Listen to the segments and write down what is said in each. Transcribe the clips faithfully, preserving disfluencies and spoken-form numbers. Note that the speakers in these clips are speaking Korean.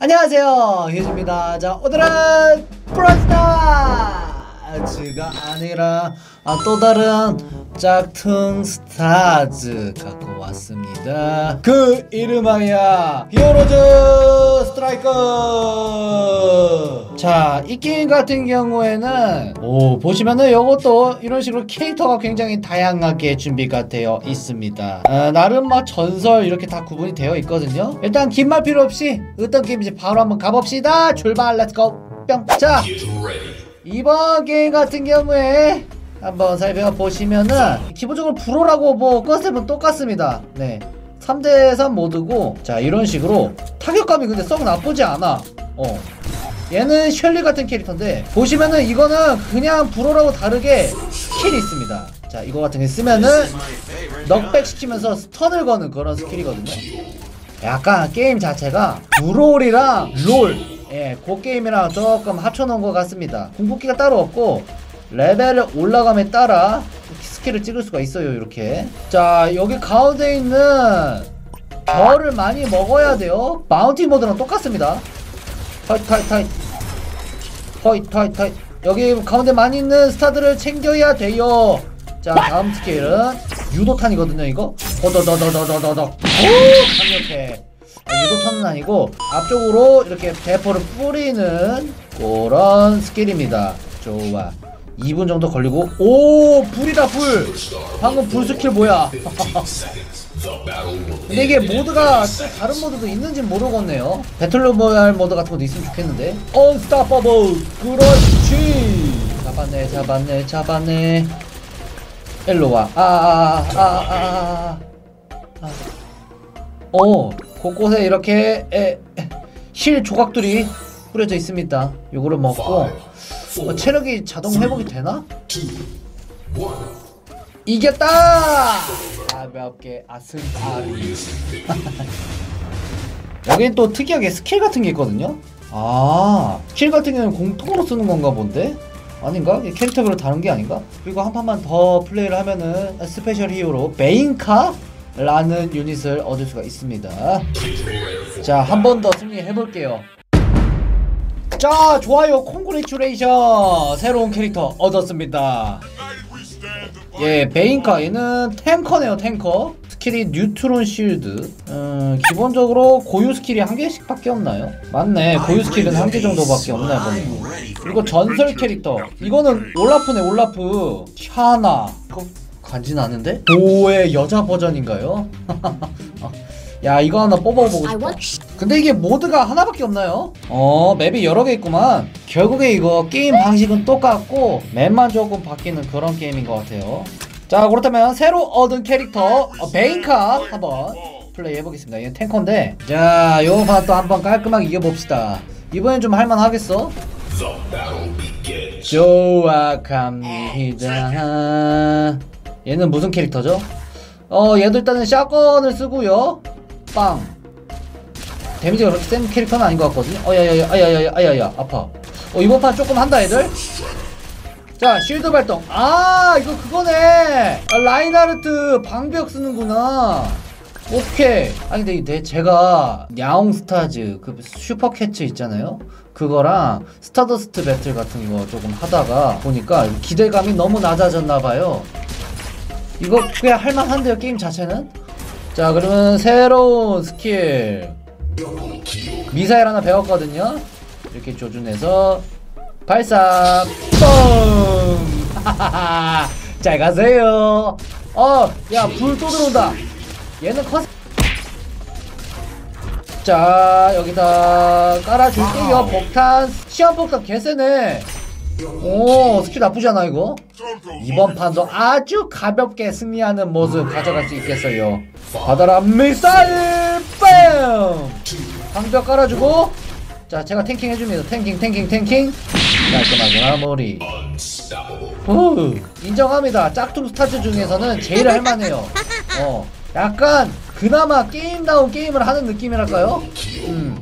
안녕하세요, 휴지입니다. 자, 오늘은 프로스타즈가 아니라 아, 또 다른 짝퉁 스타즈 갖고 왔습니다. 그 이름하여 히어로즈 스트라이커. 자, 이 게임 같은 경우에는 오 보시면은 요것도 이런 식으로 캐릭터가 굉장히 다양하게 준비가 되어 있습니다. 아, 나름 막 전설 이렇게 다 구분이 되어 있거든요. 일단 긴 말 필요 없이 어떤 게임인지 바로 한번 가봅시다. 출발, 렛츠고 뿅. 자, 이번 게임 같은 경우에 한번 살펴보시면은 기본적으로 브로라고 뭐 컨셉은 똑같습니다. 네, 삼 대 삼 모드고, 자 이런 식으로 타격감이 근데 썩 나쁘지 않아. 어, 얘는 셜리 같은 캐릭터인데 보시면은 이거는 그냥 브로라고 다르게 스킬이 있습니다. 자, 이거 같은 게 쓰면은 넉백 시키면서 스턴을 거는 그런 스킬이거든요. 약간 게임 자체가 브롤이랑 롤, 예, 그 게임이랑 조금 합쳐놓은 것 같습니다. 궁극기가 따로 없고 레벨 올라감에 따라 스킬을 찍을 수가 있어요, 이렇게. 자, 여기 가운데 있는 별을 많이 먹어야 돼요. 마운틴 모드랑 똑같습니다. 타잇 타잇 타잇 타잇 타잇 타잇. 여기 가운데 많이 있는 스타들을 챙겨야 돼요. 자, 다음 스킬은 유도탄이거든요, 이거. 호더더더더더더더. 오! 강력해. 유도탄은 아니고 앞쪽으로 이렇게 대포를 뿌리는 그런 스킬입니다. 좋아. 이 분 정도 걸리고, 오, 불이다, 불. 방금 불 스킬 뭐야. 근데 이게 모드가 다른 모드도 있는지 모르겠네요. 배틀로얄 모드 같은 것도 있으면 좋겠는데. Unstoppable. 그렇지. 잡았네 잡았네 잡았네. 일로와. 아아아아아. 오, 곳곳에 이렇게 에, 에, 실 조각들이 뿌려져 있습니다. 요거를 먹고 어, 체력이 자동 회복이 되나? 이겼다! 가볍게 아슬아슬. 여긴 또 특이하게 스킬 같은 게 있거든요? 아, 스킬 같은 경우는 공통으로 쓰는 건가 본데? 아닌가? 캐릭터별로 다른 게 아닌가? 그리고 한 판만 더 플레이를 하면은 스페셜 히어로 베인카? 라는 유닛을 얻을 수가 있습니다. 자, 한 번 더 승리해볼게요. 자, 좋아요, 콩그레츄레이션. 새로운 캐릭터 얻었습니다. 예, 베인카. 얘는 탱커네요, 탱커. 스킬이 뉴트론 실드. 음, 기본적으로 고유 스킬이 한 개씩 밖에 없나요? 맞네, 고유 스킬은 한 개 정도밖에 없나요, 보면. 그리고 전설 캐릭터. 이거는 올라프네, 올라프. 샤나. 그거 간지는 않은데? 오의 여자 버전인가요? 야, 이거 하나 뽑아보고 싶다. 근데 이게 모드가 하나밖에 없나요? 어, 맵이 여러 개 있구만. 결국에 이거 게임 방식은 똑같고 맵만 조금 바뀌는 그런 게임인 것 같아요. 자, 그렇다면 새로 얻은 캐릭터 어, 베인카 한번 플레이 해보겠습니다. 얘는 탱커인데, 자, 요거 또 한번 깔끔하게 이겨봅시다. 이번엔 좀 할만하겠어? 좋아, 갑니다. 얘는 무슨 캐릭터죠? 어, 얘도 일단은 샷건을 쓰고요. 빵. 데미지가 그렇게 센 캐릭터는 아닌 것 같거든요. 어, 야야야, 아야야야, 아야야, 아파. 어, 이번 판 조금 한다, 애들. 자, 쉴드 발동. 아, 이거 그거네. 아, 라인하르트 방벽 쓰는구나. 오케이. 아니, 근데 내, 제가 야옹 스타즈, 그 슈퍼캐치 있잖아요? 그거랑 스타더스트 배틀 같은 거 조금 하다가 보니까 기대감이 너무 낮아졌나봐요. 이거 꽤 할만한데요, 게임 자체는? 자, 그러면 새로운 스킬 미사일 하나 배웠거든요? 이렇게 조준해서 발사! 뻥! 하하하! 잘 가세요! 어! 야, 불 또 들어온다! 얘는 컷! 자, 여기다 깔아줄게요. 폭탄! 시험폭탄 개세네! 오, 스킬 나쁘지 않아, 이거? 이번 판도 아주 가볍게 승리하는 모습 가져갈 수 있겠어요. 받아라, 미사일! 뺨! 방벽 깔아주고, 자, 제가 탱킹 해줍니다. 탱킹, 탱킹, 탱킹. 깔끔하게 마무리. 후, 인정합니다. 짝퉁 스타즈 중에서는 제일 할만해요. 어, 약간, 그나마 게임다운 게임을 하는 느낌이랄까요? 음.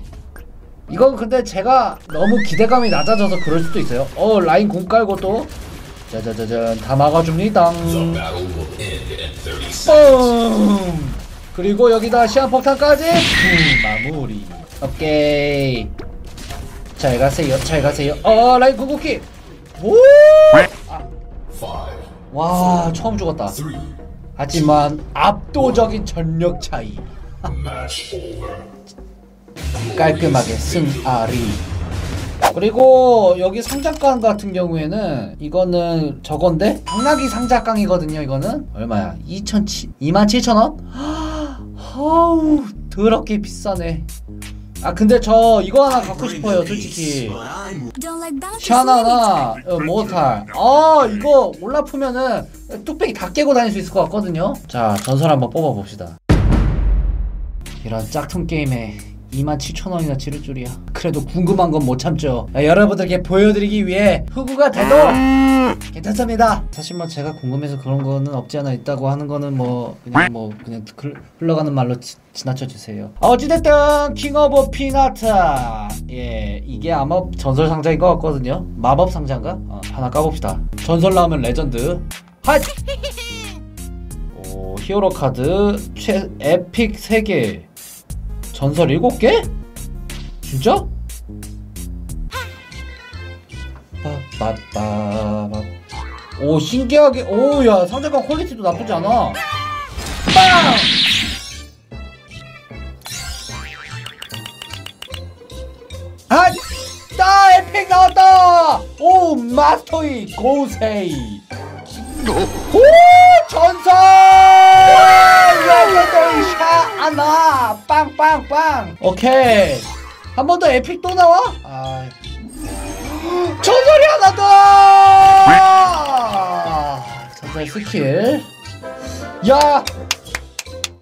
이건 근데 제가 너무 기대감이 낮아져서 그럴 수도 있어요. 어, 라인 공 깔고 또 짜자자잔 다 막아줍니다. 뿜. 그리고 여기다 시한폭탄까지. 음, 마무리. 오케이. 잘 가세요, 잘 가세요. 어, 라인 구구키. 오! 아. 와, 처음 죽었다. 하지만 압도적인 전력 차이. 깔끔하게 승아리. 그리고 여기 상자깡 같은 경우에는 이거는 저건데 당나귀 상자깡이거든요. 이거는 얼마야? 이만 칠천 원? 아우 더럽게 비싸네. 아 근데 저 이거 하나 갖고 싶어요 솔직히. 샤나나 어, 모탈. 아 이거 올라프면은 뚝배기 다 깨고 다닐 수 있을 것 같거든요. 자 전설 한번 뽑아봅시다. 이런 짝퉁 게임에 이만 칠천 원이나 치를 줄이야. 그래도 궁금한 건 못 참죠. 아, 여러분들께 보여드리기 위해 후구가 돼도 괜찮습니다. 사실 뭐 제가 궁금해서 그런 거는 없지 않아 있다고 하는 거는 뭐 그냥 뭐 그냥 흘러가는 말로 지, 지나쳐주세요. 어찌됐든 킹 오브 피나타. 예 이게 아마 전설 상자인 것 같거든요. 마법 상자인가? 어, 하나 까봅시다. 전설 나오면 레전드. 핫! 오 히어로 카드 최 에픽 세 개 전설 일곱 개? 진짜? 빠빠빠. 오 신기하게 오 야 상대방 퀄리티도 나쁘지 않아. 빵! 아! 나 에픽 나왔다! 오 마토이 고세이. 오 전설! 샤아나 빵빵빵. 오케이 한 번 더 에픽 또 나와? 아 전설이 하나 더. 아, 전설 스킬. 야야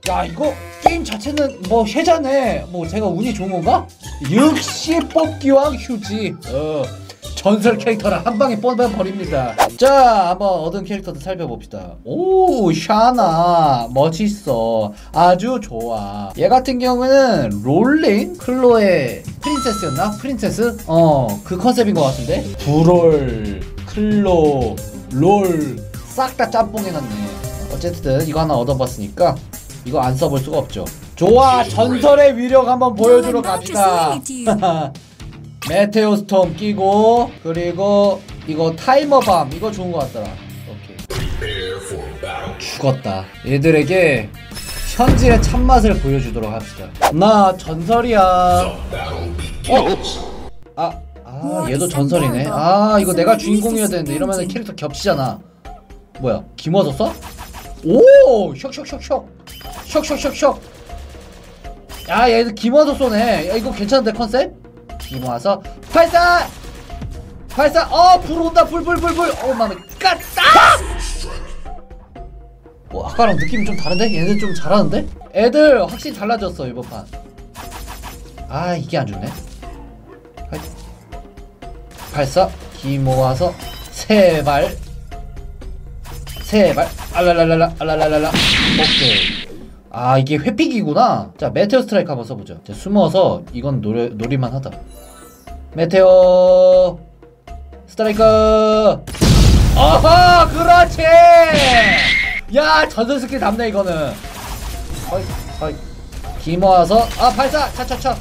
야, 이거 게임 자체는 뭐 혜자네. 뭐 제가 운이 좋은 건가? 역시 뽑기왕 휴지. 어 전설 캐릭터를 한 방에 뽑아버립니다. 자, 한번 얻은 캐릭터도 살펴봅시다. 오, 샤나. 멋있어. 아주 좋아. 얘 같은 경우는 롤링? 클로의 프린세스였나? 프린세스? 어, 그 컨셉인 것 같은데? 브롤, 클로, 롤. 싹 다 짬뽕해놨네. 어쨌든 이거 하나 얻어봤으니까 이거 안 써볼 수가 없죠. 좋아, 전설의 위력 한번 보여주러 갑시다. 메테오 스톰 끼고 그리고 이거 타이머 밤 이거 좋은 것 같더라. 오케이 죽었다. 얘들에게 현질의 참맛을 보여주도록 합시다. 나 전설이야. 어? 아, 아 얘도 전설이네. 아 이거 내가 주인공이어야 되는데 이러면 캐릭터 겹치잖아. 뭐야 김어졌어? 오 슉슉슉슉 슉슉슉슉. 야 얘도 김어서 쏘네. 야 이거 괜찮은데 컨셉? 모아서 발사! 발사! 어! 불 온다! 불! 불! 불! 불! 오 마이 갓! 뭐 아까랑 느낌이 좀 다른데? 얘는 좀 잘하는데? 애들 확실히 달라졌어 이번 판. 아 이게 안 좋네. 발사! 기 모아서 세 발! 세 발! 알랄랄랄라! 알랄랄랄라! 오케이 아 이게 회픽이구나. 자 메테오 스트라이크 한번 써보죠. 자, 숨어서 이건 노려, 노리만 하다. 메테오 스트라이크. 어허 그렇지. 야 전설 스킬 답네 이거는. 어이 어이 기 모아서 아 발사 차차차.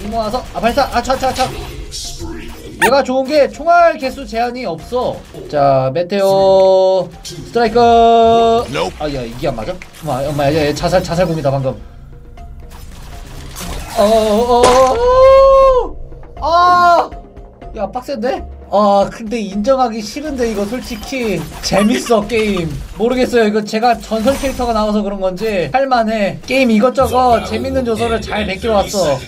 기 모아서 아 발사 아 차차차. 얘가 좋은게 총알 개수 제한이 없어. 자 메테오 스트라이크. 아야 이게 안맞아? 엄마 엄마 야, 야, 자살 자살공이다 방금. 어어어어어어야 빡센데? 아 근데 인정하기 싫은데 이거 솔직히 재밌어 게임. 모르겠어요 이거 제가 전설 캐릭터가 나와서 그런건지 할만해. 게임 이것저것 재밌는 요소를 잘 베껴왔어.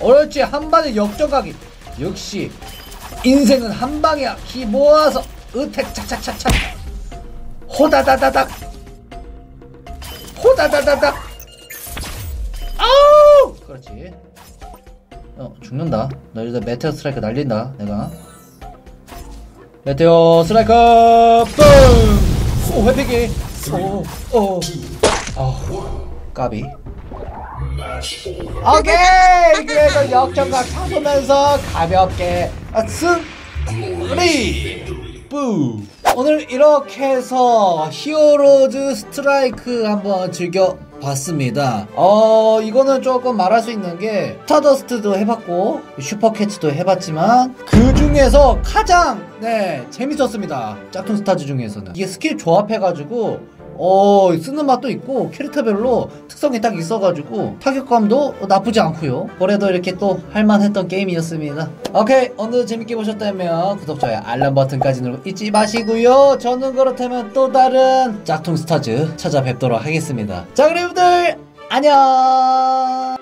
어렵지 한반에 역전각이. 역시 인생은 한방이야. 기 모아서 으택 착착착착. 호다다다닥 호다다다닥. 아우 그렇지. 어 죽는다. 너 이제 메테오 스트라이크 날린다 내가. 메테오 스트라이크 뿜. 오 회피기. 오오 아 까비. 오케이! 그래서 역전각 잡으면서 가볍게 승리! 뿌! 오늘 이렇게 해서 히어로즈 스트라이크 한번 즐겨 봤습니다. 어 이거는 조금 말할 수 있는 게 스타더스트도 해봤고 슈퍼캐치도 해봤지만 그 중에서 가장 네 재밌었습니다. 짝퉁 스타즈 중에서는 이게 스킬 조합해가지고 어 쓰는 맛도 있고 캐릭터별로 특성이 딱 있어가지고 타격감도 나쁘지 않고요. 올해도 이렇게 또 할만했던 게임이었습니다. 오케이, 오늘도 재밌게 보셨다면 구독, 좋아요, 알람 버튼까지 누르고 잊지 마시고요. 저는 그렇다면 또 다른 짝퉁 스타즈 찾아뵙도록 하겠습니다. 자, 그럼 여러분들 안녕.